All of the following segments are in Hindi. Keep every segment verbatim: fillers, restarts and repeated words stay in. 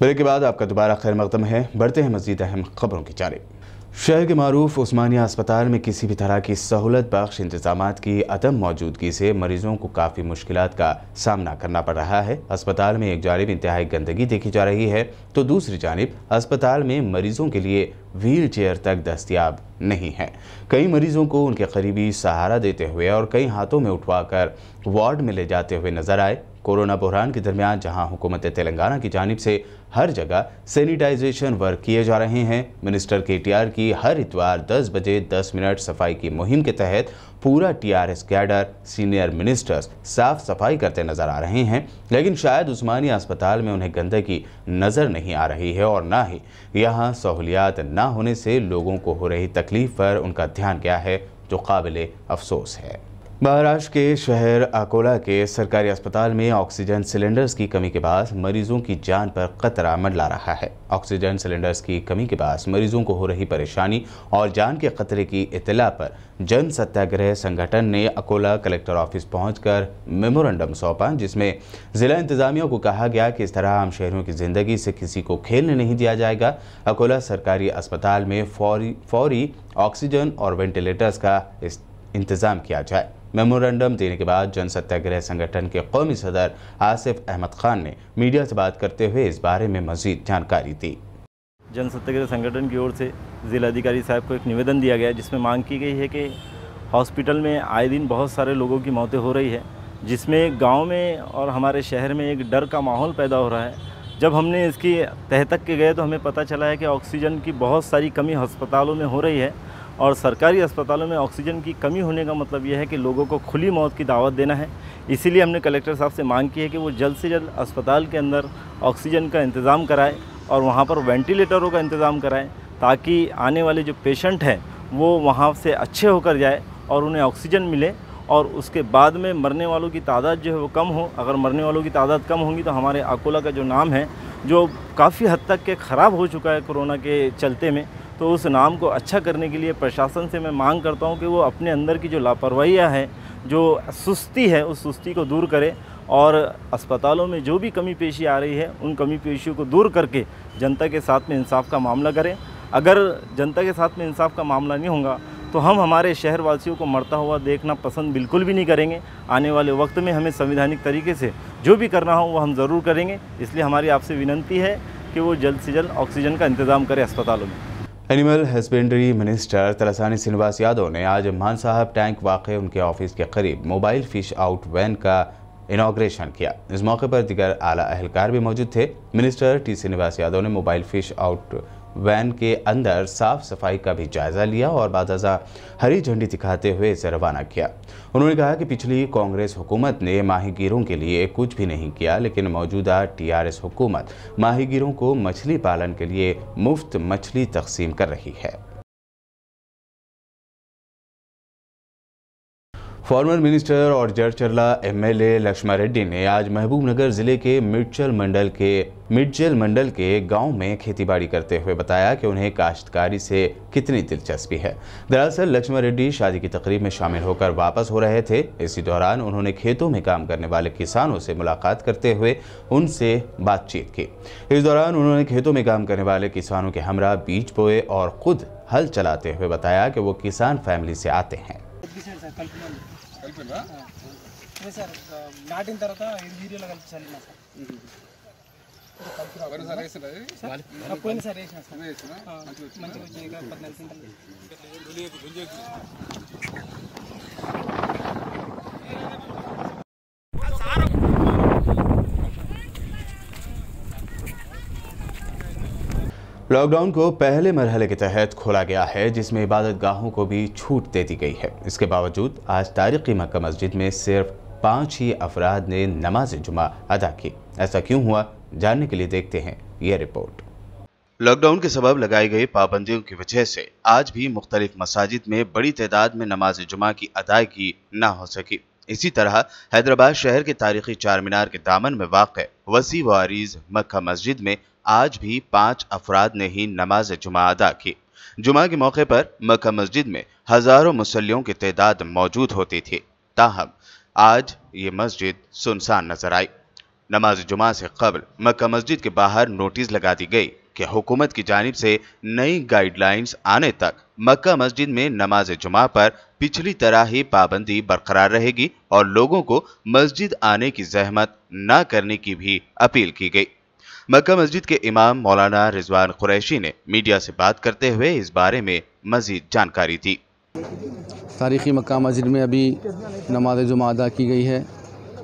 ब्रेक के बाद आपका दोबारा खैर मकदम है। बढ़ते हैं मजीद अहम खबरों की जानिब। शहर के मारूफ उस्मानिया अस्पताल में किसी भी तरह की सहूलत बख्श इंतजामात की अदम मौजूदगी से मरीजों को काफ़ी मुश्किलात का सामना करना पड़ रहा है। अस्पताल में एक जानिब इंतहाई गंदगी देखी जा रही है तो दूसरी जानिब अस्पताल में मरीजों के लिए व्हील चेयर तक दस्तियाब नहीं है। कई मरीजों को उनके करीबी सहारा देते हुए और कई हाथों में उठवाकर वार्ड में ले जाते हुए नजर आए। कोरोना बहरान के दरमियान जहां हुकूमत तेलंगाना की जानिब से हर जगह सैनिटाइजेशन वर्क किए जा रहे हैं, मिनिस्टर के टी आर की हर इतवार दस बजे दस मिनट सफाई की मुहिम के तहत पूरा T R S cadre, senior ministers साफ सफाई करते नजर आ रहे हैं, लेकिन शायद उस्मानिया अस्पताल में उन्हें गंदगी नज़र नहीं आ रही है और ना ही यहाँ सहूलियात ना होने से लोगों को हो रही तकलीफ पर उनका ध्यान गया है, जो काबिल अफसोस है। महाराष्ट्र के शहर अकोला के सरकारी अस्पताल में ऑक्सीजन सिलेंडर्स की कमी के बाद मरीजों की जान पर खतरा मंडरा रहा है। ऑक्सीजन सिलेंडर्स की कमी के बाद मरीजों को हो रही परेशानी और जान के खतरे की इतला पर जन सत्याग्रह संगठन ने अकोला कलेक्टर ऑफिस पहुंचकर मेमोरेंडम सौंपा, जिसमें ज़िला इंतजामिया को कहा गया कि इस तरह आम शहरियों की ज़िंदगी से किसी को खेलने नहीं दिया जाएगा। अकोला सरकारी अस्पताल में फौरी फौरी ऑक्सीजन और वेंटिलेटर्स का इंतज़ाम किया जाए। मेमोरेंडम देने के बाद जन सत्याग्रह संगठन के कौमी सदर आसिफ अहमद खान ने मीडिया से बात करते हुए इस बारे में मजीद जानकारी दी। जन सत्याग्रह संगठन की ओर से जिलाधिकारी साहब को एक निवेदन दिया गया, जिसमें मांग की गई है कि हॉस्पिटल में आए दिन बहुत सारे लोगों की मौतें हो रही है, जिसमें गाँव में और हमारे शहर में एक डर का माहौल पैदा हो रहा है। जब हमने इसकी तह तक के गए तो हमें पता चला है कि ऑक्सीजन की बहुत सारी कमी हस्पतालों में हो रही है और सरकारी अस्पतालों में ऑक्सीजन की कमी होने का मतलब यह है कि लोगों को खुली मौत की दावत देना है। इसीलिए हमने कलेक्टर साहब से मांग की है कि वो जल्द से जल्द अस्पताल के अंदर ऑक्सीजन का इंतज़ाम कराए और वहाँ पर वेंटिलेटरों का इंतज़ाम कराएं, ताकि आने वाले जो पेशेंट हैं वो वहाँ से अच्छे होकर जाए और उन्हें ऑक्सीजन मिले और उसके बाद में मरने वालों की तादाद जो है वो कम हो। अगर मरने वालों की तादाद कम होगी तो हमारे अकोला का जो नाम है, जो काफ़ी हद तक के ख़राब हो चुका है कोरोना के चलते में, तो उस नाम को अच्छा करने के लिए प्रशासन से मैं मांग करता हूं कि वो अपने अंदर की जो लापरवाहियां है, जो सुस्ती है, उस सुस्ती को दूर करे और अस्पतालों में जो भी कमी पेशी आ रही है उन कमी पेशियों को दूर करके जनता के साथ में इंसाफ का मामला करें। अगर जनता के साथ में इंसाफ का मामला नहीं होगा तो हम हमारे शहरवासियों को मरता हुआ देखना पसंद बिल्कुल भी नहीं करेंगे। आने वाले वक्त में हमें संवैधानिक तरीके से जो भी करना हो वो हम ज़रूर करेंगे। इसलिए हमारी आपसे विनती है कि वो जल्द से जल्द ऑक्सीजन का इंतज़ाम करें अस्पतालों में। Animal husbandry minister Talasani Srinivas Yadav ने आज मान साहब टैंक वाक़े उनके ऑफिस के करीब मोबाइल फ़िश आउट वैन का इनाग्रेशन किया। इस मौके पर दिगर आला अहलकार भी मौजूद थे। मिनिस्टर टी श्रीनिवास यादव ने मोबाइल फ़िश आउट वैन के अंदर साफ सफाई का भी जायज़ा लिया और बाज़ाज़ा हरी झंडी दिखाते हुए इसे रवाना किया। उन्होंने कहा कि पिछली कांग्रेस हुकूमत ने माहीगीरों के लिए कुछ भी नहीं किया, लेकिन मौजूदा टीआरएस हुकूमत माहीगीरों को मछली पालन के लिए मुफ्त मछली तकसीम कर रही है। फॉर्मर मिनिस्टर और जड़चरला एमएलए लक्ष्मण रेड्डी ने आज महबूबनगर ज़िले के मिर्चल मंडल के मिर्चल मंडल के गांव में खेतीबाड़ी करते हुए बताया कि उन्हें काश्तकारी से कितनी दिलचस्पी है। दरअसल लक्ष्मण रेड्डी शादी की तकरीब में शामिल होकर वापस हो रहे थे। इसी दौरान उन्होंने खेतों में काम करने वाले किसानों से मुलाकात करते हुए उनसे बातचीत की। इस दौरान उन्होंने खेतों में काम करने वाले किसानों के हमरा बीज बोए और खुद हल चलाते हुए बताया कि वो किसान फैमिली से आते हैं। नहीं सर, नाटिन तरह इंजीरियर लगा चलना सर, बड़ा सर ऐसा है, अब कोई सर ऐसा है, हां मंच हो जाएगा पचास लिए भुंजे। लॉकडाउन को पहले मरहले के तहत खोला गया है, जिसमें इबादत गाहों को भी छूट दे दी गई है। इसके बावजूद आज तारीख़ी मक्का मस्जिद में सिर्फ पाँच ही अफराद ने नमाज जुमा अदा की। ऐसा क्यों हुआ, जानने के लिए देखते हैं यह रिपोर्ट। लॉकडाउन के सबब लगाई गई पाबंदियों की वजह से आज भी मुख्तलिफ मसाजिद में बड़ी तादाद में नमाज जुमा की अदायगी ना हो सकी। इसी तरह हैदराबाद शहर के तारीखी चार मीनार के दामन में वाक़ वसी वारीज मक्का मस्जिद में आज भी पाँच अफराद ने ही नमाज जुमा अदा की। जुमा के मौके पर मक्का मस्जिद में हज़ारों मुसल्लियों की तादाद मौजूद होती थी, ताहम आज ये मस्जिद सुनसान नजर आई। नमाज जुमा से कबल मक्का मस्जिद के बाहर नोटिस लगा दी गई कि हुकूमत की जानिब से नई गाइडलाइंस आने तक मक्का मस्जिद में नमाज जुमा पर पिछली तरह ही पाबंदी बरकरार रहेगी और लोगों को मस्जिद आने की जहमत ना करने की भी अपील की गई। मक्का मस्जिद के इमाम मौलाना रिजवान कुरैशी ने मीडिया से बात करते हुए इस बारे में मजीद जानकारी दी। तारीखी मक्का मस्जिद में अभी नमाज जुमा अदा की गई है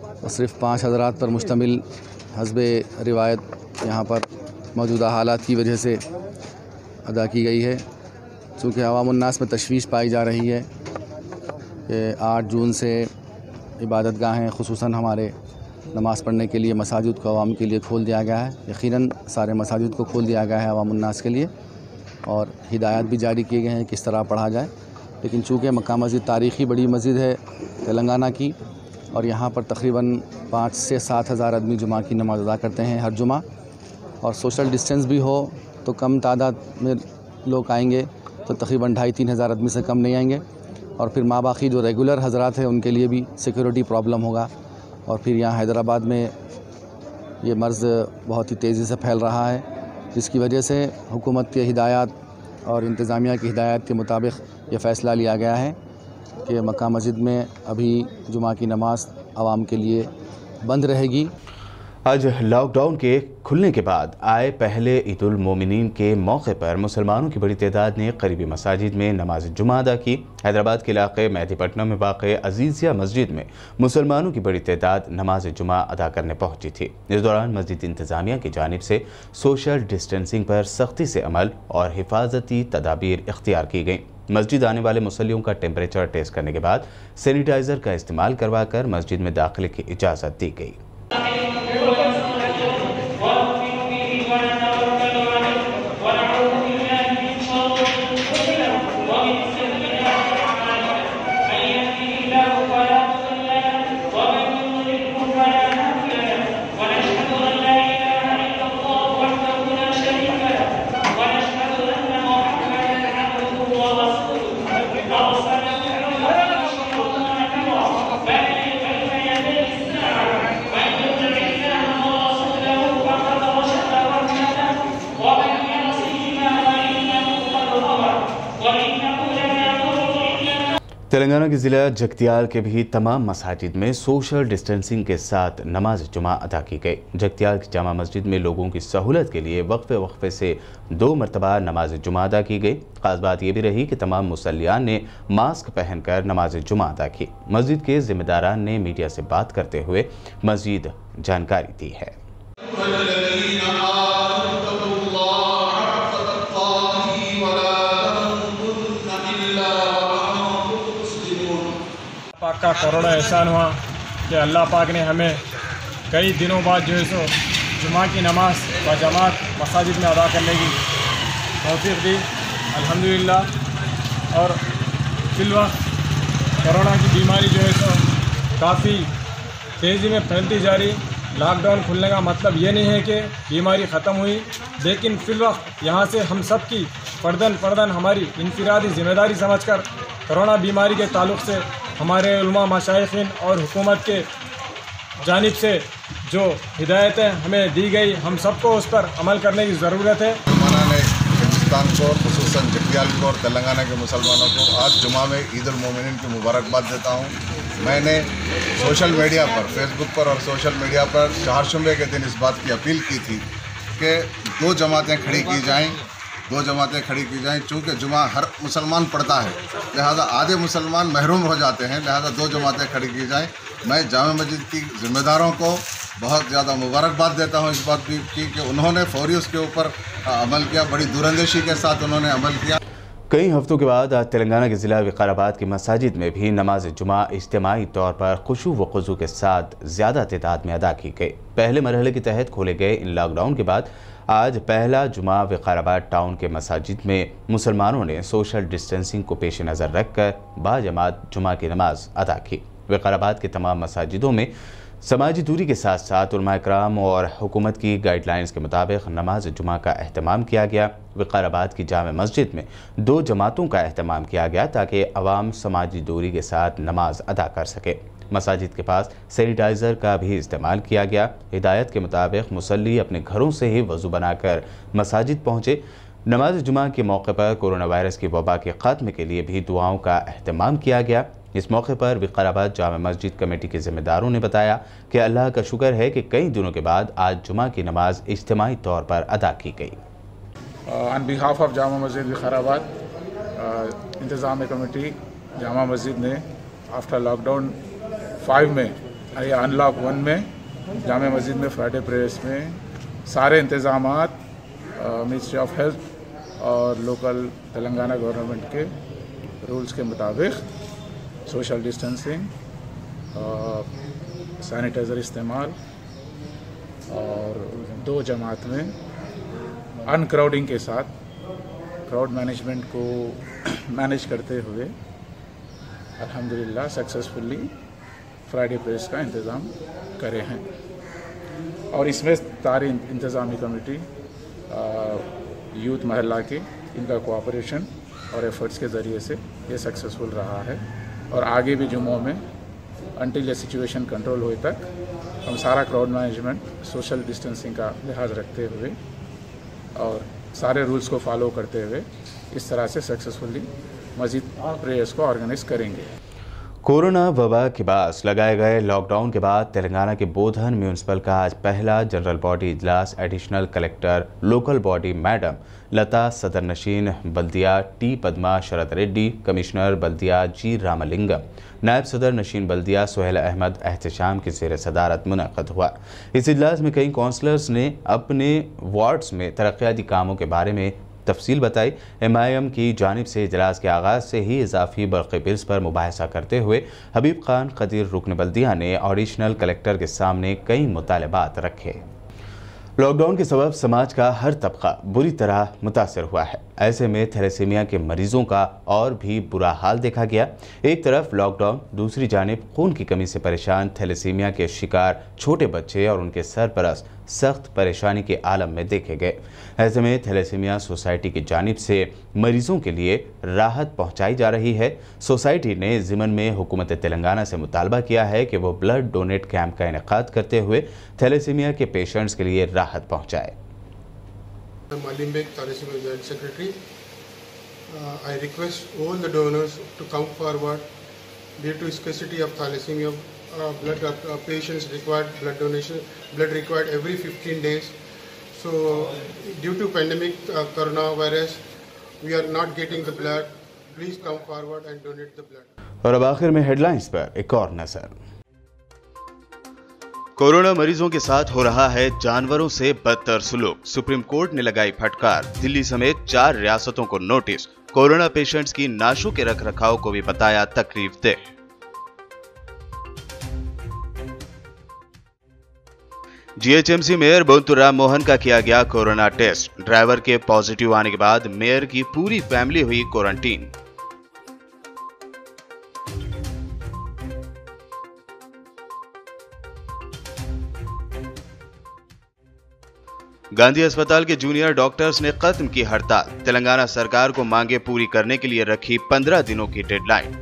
और सिर्फ पाँच हज़रात पर मुश्तमिल हस्बे रिवायत यहाँ पर मौजूदा हालात की वजह से अदा की गई है। चूँकि अवामुन्नास में तशवीश पाई जा रही है कि आठ जून से इबादत गाहें खुसूसन हमारे नमाज़ पढ़ने के लिए मसाजिद को आवाम के लिए खोल दिया गया है। यकीनन सारे मसाजिद को खोल दिया गया है अवामुन्नास के लिए और हिदायत भी जारी किए गए हैं किस तरह पढ़ा जाए। लेकिन चूँकि मक्का मस्जिद तारीख़ी बड़ी मस्जिद है तेलंगाना की और यहाँ पर तकरीबन पाँच से सात हज़ार आदमी जुमा की नमाज़ अदा करते हैं हर जुमा, और सोशल डिस्टेंस भी हो तो कम तादाद में लोग आएंगे तो तकरीबन ढाई तीन हज़ार आदमी से कम नहीं आएंगे। और फिर माँ बाकी जो रेगुलर हजरात हैं उनके लिए भी सिक्योरिटी प्रॉब्लम होगा। और फिर यहाँ हैदराबाद में ये मर्ज़ बहुत ही तेज़ी से फैल रहा है जिसकी वजह से हुकूमत के हिदायत और इंतज़ामिया की हिदायत के मुताबिक ये फ़ैसला लिया गया है कि मक्का मस्जिद में अभी जुमा की नमाज आवाम के लिए बंद रहेगी। आज लॉकडाउन के खुलने के बाद आए पहले ईद उल मोमिनीन के मौके पर मुसलमानों की बड़ी तादाद ने करीबी मसाजिद में नमाज जुमा अदा की। हैदराबाद के इलाके मेहदीपट्टनम में वाक़े अजीज़िया मस्जिद में मुसलमानों की बड़ी तादाद नमाज जुमा अदा करने पहुंची थी। इस दौरान मस्जिद इंतज़ामिया की जानिब से सोशल डिस्टेंसिंग पर सख्ती से अमल और हिफाजती तदाबीर इख्तियार की गई। मस्जिद आने वाले मुसल्लियों का टेम्परेचर टेस्ट करने के बाद सैनिटाइज़र का इस्तेमाल करवा कर मस्जिद में दाखिले की इजाज़त दी गई। तेलंगाना के ज़िला जगतियाल के भी तमाम मसाजिद में सोशल डिस्टेंसिंग के साथ नमाज जुमा अदा की गई। जगतियाल की जामा मस्जिद में लोगों की सहूलत के लिए वक्फे वक्फे से दो मरतबा नमाज जुमा अदा की गई। ख़ास बात यह भी रही कि तमाम मुसल्लियान ने मास्क पहनकर नमाज जुमा अदा की। मस्जिद के जिम्मेदारान ने मीडिया से बात करते हुए मज़ीद जानकारी दी है। पाक का करोड़ा एहसान हुआ कि अल्लाह पाक ने हमें कई दिनों बाद जो है सो जुमा की नमाज व जमात मसाजिद में अदा करने की तौफीक दी अल्हम्दुलिल्लाह। और फिलहाल कोरोना की बीमारी जो है सो काफ़ी तेज़ी में फैलती जा रही। लॉकडाउन खुलने का मतलब ये नहीं है कि बीमारी ख़त्म हुई, लेकिन फिलहाल यहाँ से हम सब की फर्दन फर्दन हमारी इनफिरादी जिम्मेदारी समझकर कोरोना बीमारी के ताल्लुक़ से हमारे उलमा मशाइखिन और हुकूमत के जानिब से जो हिदायतें हमें दी गई हम सबको उस पर अमल करने की ज़रूरत है। मुसलमानों ने हिंदुस्तान को और ख़ुसूसन जगतियाल को और तेलंगाना के मुसलमानों को आज जुमा में ईद उल मोमिनीन की मुबारकबाद देता हूँ। मैंने सोशल मीडिया पर फेसबुक पर और सोशल मीडिया पर चार शुम्बे के दिन इस बात की अपील की थी कि दो जमातें खड़ी की जाएँ दो जमातें खड़ी की जाएं। चूँकि जुमा हर मुसलमान पढ़ता है लिहाजा आधे मुसलमान महरूम हो जाते हैं, लिहाजा दो जमातें खड़ी की जाएं। मैं जामा मस्जिद की जिम्मेदारों को बहुत ज़्यादा मुबारकबाद देता हूं इस बात की कि उन्होंने फौरी उसके ऊपर अमल किया, बड़ी दूरंदेशी के साथ उन्होंने अमल किया। कई हफ्तों के बाद आज तेलंगाना के ज़िला विकाराबाद की मसाजिद में भी नमाज जुमा इज्तिमाई तौर पर खुशू व खुजू के साथ ज़्यादा तादाद में अदा की गई। पहले मरहले के तहत खोले गए इन लॉकडाउन के बाद आज पहला जुमा विकाराबाद टाउन के मसाजिद में मुसलमानों ने सोशल डिस्टेंसिंग को पेश नज़र रखकर बाजमात जुमा की नमाज अदा की। विकाराबाद के तमाम मसाजिदों में समाजी दूरी के साथ साथ उलमा इकराम और हुकूमत की गाइडलाइंस के मुताबिक नमाज जुमा का अहतमाम किया गया। विकाराबाद की जामा मस्जिद में दो जमातों का अहतमाम किया गया ताकि आवाम समाजी दूरी के साथ नमाज अदा कर सके। मसाजिद के पास सैनिटाइज़र का भी इस्तेमाल किया गया। हिदायत के मुताबिक मुसल्ली अपने घरों से ही वज़ू बनाकर मसाजिद पहुँचे। नमाज जुमा के मौके पर कोरोना वायरस की वबा के ख़त्म के लिए भी दुआओं का अहतमाम किया गया। इस मौके पर विकाराबाद जामा मस्जिद कमेटी के ज़िम्मेदारों ने बताया कि अल्लाह का शुक्र है कि कई दिनों के बाद आज जुमा की नमाज इज्तिमाई तौर पर अदा की गई। On behalf of Jama Masjid Vikarabad, इंतज़ाम कमेटी जामा मस्जिद ने आफ्टर लॉकडाउन फाइव में या अनलॉक वन में जामा मस्जिद में फ्राइडे प्रेयर्स में सारे इंतज़ाम मिनिस्ट्री ऑफ हेल्थ और लोकल तेलंगाना गवर्नमेंट के रूल्स के मुताबिक सोशल डिस्टेंसिंग, सैनिटाइज़र इस्तेमाल और दो जमात में अनक्राउडिंग के साथ क्राउड मैनेजमेंट को मैनेज करते हुए अल्हम्दुलिल्लाह सक्सेसफुली फ्राइडे प्रेयर्स का इंतज़ाम करे हैं। और इसमें सारी इंतज़ामी कमेटी यूथ महल्ला के इनका कोऑपरेशन और एफर्ट्स के ज़रिए से ये सक्सेसफुल रहा है और आगे भी जुम्मों में अंटिल ये सिचुएशन कंट्रोल हुए तक हम सारा क्राउड मैनेजमेंट सोशल डिस्टेंसिंग का लिहाज रखते हुए और सारे रूल्स को फॉलो करते हुए इस तरह से सक्सेसफुली मस्जिद प्रेयर्स को ऑर्गेनाइज करेंगे। कोरोना वबा के बास लगाए गए लॉकडाउन के बाद तेलंगाना के बोधन म्यूनसिपल का आज पहला जनरल बॉडी इजलास additional collector local body madam Lata सदरनशीन बल्दिया टी पद्मा शरत रेड्डी, कमिश्नर बल्दिया जी रामलिंगम, नायब सदर नशीन बल्दिया सुहेल अहमद एहतशाम की जेर सदारत मुनक़द हुआ। इस इजलास में कई कौंसलर्स ने अपने वार्ड्स में तरक्याती कामों के बारे में तफसील बताई। एम आई एम की जानिब से इजलास के आगाज़ से ही इजाफी बरक़ी बिल्स पर मुबाहसा करते हुए हबीब खान कदीर रुकन बल्दिया ने एडिशनल कलेक्टर के सामने कई मुतालबात रखे। लॉकडाउन के सबब समाज का हर तबका बुरी तरह मुतासर हुआ है। ऐसे में थैलेसीमिया के मरीजों का और भी बुरा हाल देखा गया। एक तरफ लॉकडाउन, दूसरी जानिब खून की कमी से परेशान थैलेसीमिया के शिकार छोटे बच्चे और उनके सरपरस्त सख्त परेशानी के आलम में देखे गए। ऐसे में थैलेसीमिया सोसाइटी की जानिब से मरीजों के लिए राहत पहुँचाई जा रही है। सोसाइटी ने ज़िमन में हुकूमत तेलंगाना से मुतालबा किया है कि वो ब्लड डोनेट कैंप का इनेकाद करते हुए थैलेसीमिया के पेशेंट्स के लिए राहत पहुँचाए। Malim Beg, Thalasemia General Secretary. Uh, I request all the donors to come forward. Due to scarcity of thalassemia uh, blood, uh, patients require blood donation. Blood required every fifteen days. So, due to pandemic uh, coronavirus, we are not getting the blood. Please come forward and donate the blood. और अब आखिर में हेडलाइंस पर एक और नजर। कोरोना मरीजों के साथ हो रहा है जानवरों से बदतर सुलूक, सुप्रीम कोर्ट ने लगाई फटकार। दिल्ली समेत चार रियासतों को नोटिस, कोरोना पेशेंट्स की नाशों के रखरखाव को भी बताया तकलीफ दे। जीएचएमसी मेयर बोंतु राम मोहन का किया गया कोरोना टेस्ट, ड्राइवर के पॉजिटिव आने के बाद मेयर की पूरी फैमिली हुई क्वारंटीन। गांधी अस्पताल के जूनियर डॉक्टर्स ने खत्म की हड़ताल, तेलंगाना सरकार को मांगे पूरी करने के लिए रखी पंद्रह दिनों की डेडलाइन।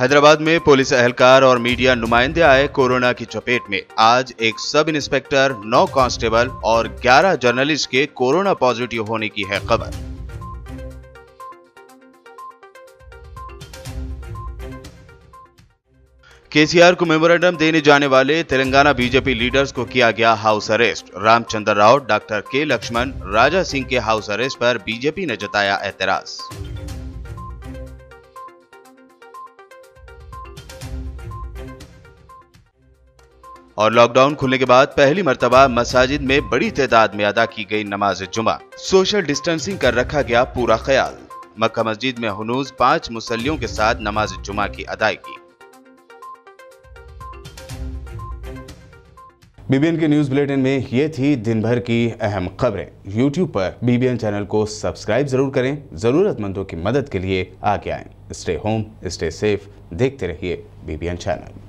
हैदराबाद में पुलिस अहलकार और मीडिया नुमाइंदे आए कोरोना की चपेट में। आज एक सब इंस्पेक्टर, नौ कांस्टेबल और ग्यारह जर्नलिस्ट के कोरोना पॉजिटिव होने की है खबर। केसीआर को मेमोरेंडम देने जाने वाले तेलंगाना बीजेपी लीडर्स को किया गया house arrest. Ramchandra Rao, doctor K Laxman, Raja Singh के हाउस अरेस्ट पर बीजेपी ने जताया एतराज। और लॉकडाउन खुलने के बाद पहली मर्तबा मसाजिद में बड़ी तादाद में अदा की गई नमाज जुमा। सोशल डिस्टेंसिंग का रखा गया पूरा ख्याल। मक्का मस्जिद में हुनूज पांच मुसल्लियों के साथ नमाज जुमा की अदायगी। बीबीएन के न्यूज़ बुलेटिन में ये थी दिन भर की अहम खबरें। यूट्यूब पर बीबीएन चैनल को सब्सक्राइब जरूर करें। ज़रूरतमंदों की मदद के लिए आगे आएं। स्टे होम, स्टे सेफ, देखते रहिए बीबीएन चैनल।